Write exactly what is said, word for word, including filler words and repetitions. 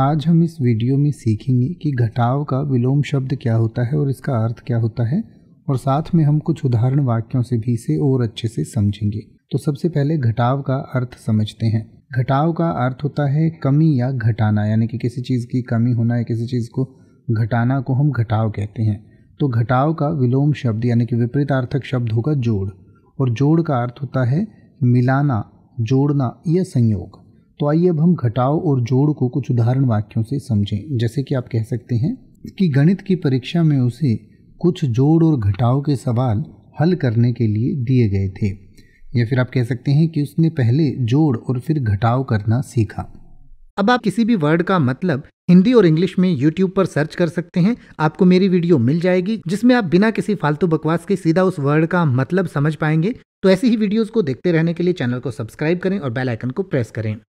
आज हम इस वीडियो में सीखेंगे कि घटाव का विलोम शब्द क्या होता है और इसका अर्थ क्या होता है, और साथ में हम कुछ उदाहरण वाक्यों से भी इसे और अच्छे से समझेंगे। तो सबसे पहले घटाव का अर्थ समझते हैं। घटाव का अर्थ होता है कमी या घटाना, यानी कि किसी चीज़ की कमी होना या किसी चीज़ को घटाना को हम घटाव कहते हैं। तो घटाव का विलोम शब्द यानी कि विपरीतार्थक शब्द होगा जोड़, और जोड़ का अर्थ होता है मिलाना, जोड़ना या संयोग। तो आइए अब हम घटाव और जोड़ को कुछ उदाहरण वाक्यों से समझें। जैसे कि आप कह सकते हैं कि गणित की परीक्षा में उसे कुछ जोड़ और घटाव के सवाल हल करने के लिए दिए गए थे, या फिर आप कह सकते हैं कि उसने पहले जोड़ और फिर घटाव करना सीखा। अब आप किसी भी वर्ड का मतलब हिंदी और इंग्लिश में यूट्यूब पर सर्च कर सकते हैं, आपको मेरी वीडियो मिल जाएगी जिसमें आप बिना किसी फालतू बकवास के सीधा उस वर्ड का मतलब समझ पाएंगे। तो ऐसी ही वीडियोस को देखते रहने के लिए चैनल को सब्सक्राइब करें और बेल आइकन को प्रेस करें।